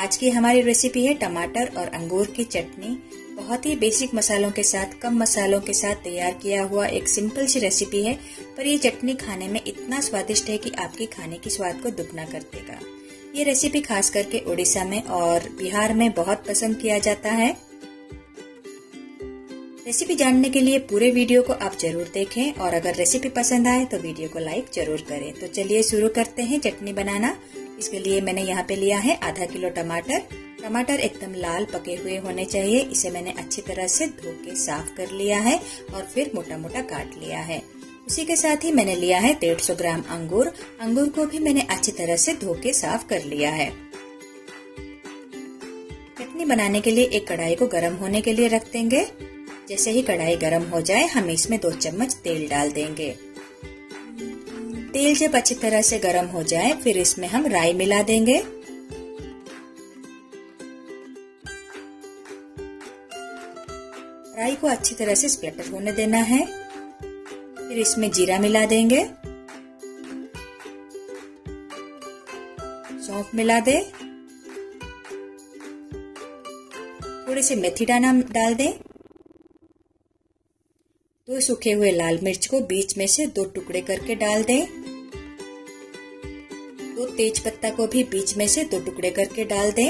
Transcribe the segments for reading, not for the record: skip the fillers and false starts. आज की हमारी रेसिपी है टमाटर और अंगूर की चटनी। बहुत ही बेसिक मसालों के साथ, कम मसालों के साथ तैयार किया हुआ एक सिंपल सी रेसिपी है, पर ये चटनी खाने में इतना स्वादिष्ट है कि आपके खाने की स्वाद को दुगना कर देगा। ये रेसिपी खास करके उड़ीसा में और बिहार में बहुत पसंद किया जाता है। रेसिपी जानने के लिए पूरे वीडियो को आप जरूर देखें और अगर रेसिपी पसंद आए तो वीडियो को लाइक जरूर करें। तो चलिए शुरू करते हैं चटनी बनाना। इसके लिए मैंने यहाँ पे लिया है आधा किलो टमाटर। टमाटर एकदम लाल पके हुए होने चाहिए। इसे मैंने अच्छी तरह से धो के साफ कर लिया है और फिर मोटा मोटा काट लिया है। उसी के साथ ही मैंने लिया है 150 ग्राम अंगूर। अंगूर को भी मैंने अच्छी तरह से धो के साफ कर लिया है। चटनी बनाने के लिए एक कढ़ाई को गर्म होने के लिए रख देंगे। जैसे ही कढ़ाई गर्म हो जाए हम इसमें 2 चम्मच तेल डाल देंगे। तेल जब अच्छी तरह से गर्म हो जाए फिर इसमें हम राई मिला देंगे। राई को अच्छी तरह से स्प्लैटर होने देना है। फिर इसमें जीरा मिला देंगे, सौंफ मिला दे, थोड़े से मेथी दाना डाल दे, 2 सूखे हुए लाल मिर्च को बीच में से 2 टुकड़े करके डाल दे, 2 तेज पत्ता को भी बीच में से 2 टुकड़े करके डाल दे।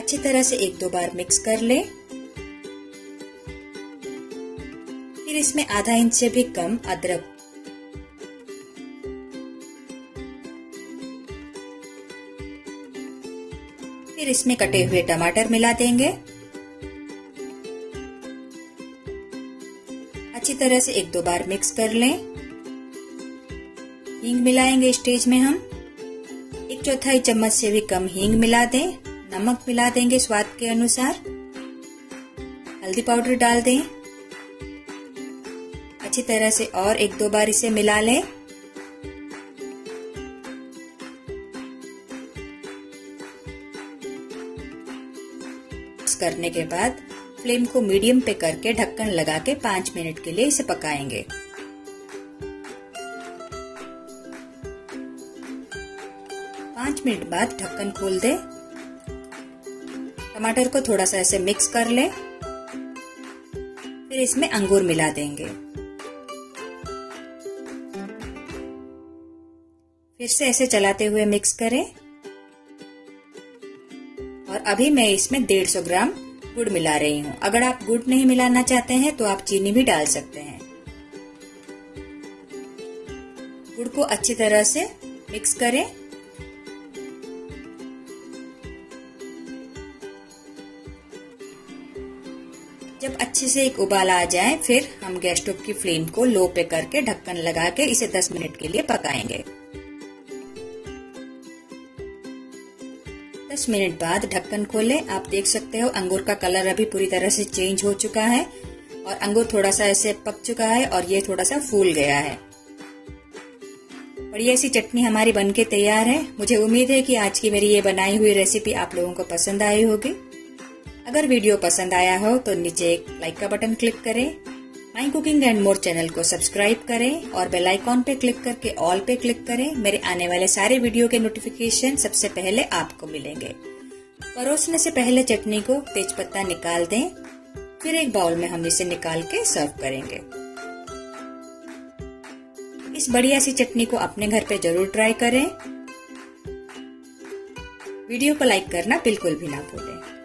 अच्छी तरह से 1-2 बार मिक्स कर ले। फिर इसमें आधा इंच से भी कम अदरक, फिर इसमें कटे हुए टमाटर मिला देंगे। अच्छी तरह से 1-2 बार मिक्स कर लें। हींग मिलाएंगे स्टेज में हम। 1/4 चम्मच से भी कम हींग मिला दें। नमक मिला देंगे स्वाद के अनुसार। हल्दी पाउडर डाल दें। अच्छी तरह से और 1-2 बार इसे मिला लें। मिक्स करने के बाद फ्लेम को मीडियम पे करके ढक्कन लगा के 5 मिनट के लिए इसे पकाएंगे। 5 मिनट बाद ढक्कन खोल दें। टमाटर को थोड़ा सा ऐसे मिक्स कर लें। फिर इसमें अंगूर मिला देंगे। फिर से ऐसे चलाते हुए मिक्स करें। और अभी मैं इसमें 150 ग्राम गुड़ मिला रही हूँ। अगर आप गुड़ नहीं मिलाना चाहते हैं तो आप चीनी भी डाल सकते हैं। गुड़ को अच्छी तरह से मिक्स करें। जब अच्छे से एक उबाल आ जाए फिर हम गैस स्टोव की फ्लेम को लो पे करके ढक्कन लगा के इसे 10 मिनट के लिए पकाएंगे। 10 मिनट बाद ढक्कन खोलें। आप देख सकते हो अंगूर का कलर अभी पूरी तरह से चेंज हो चुका है और अंगूर थोड़ा सा ऐसे पक चुका है और ये थोड़ा सा फूल गया है। बढ़िया सी चटनी हमारी बनके तैयार है। मुझे उम्मीद है कि आज की मेरी ये बनाई हुई रेसिपी आप लोगों को पसंद आई होगी। अगर वीडियो पसंद आया हो तो नीचे एक लाइक का बटन क्लिक करें। My cooking and more channel को सब्सक्राइब करें और बेल आइकॉन पे क्लिक करके ऑल पे क्लिक करें। मेरे आने वाले सारे वीडियो के नोटिफिकेशन सबसे पहले आपको मिलेंगे। परोसने से पहले चटनी को तेजपत्ता निकाल दें। फिर एक बाउल में हम इसे निकाल के सर्व करेंगे। इस बढ़िया सी चटनी को अपने घर पे जरूर ट्राई करें। वीडियो को लाइक करना बिल्कुल भी ना भूलें।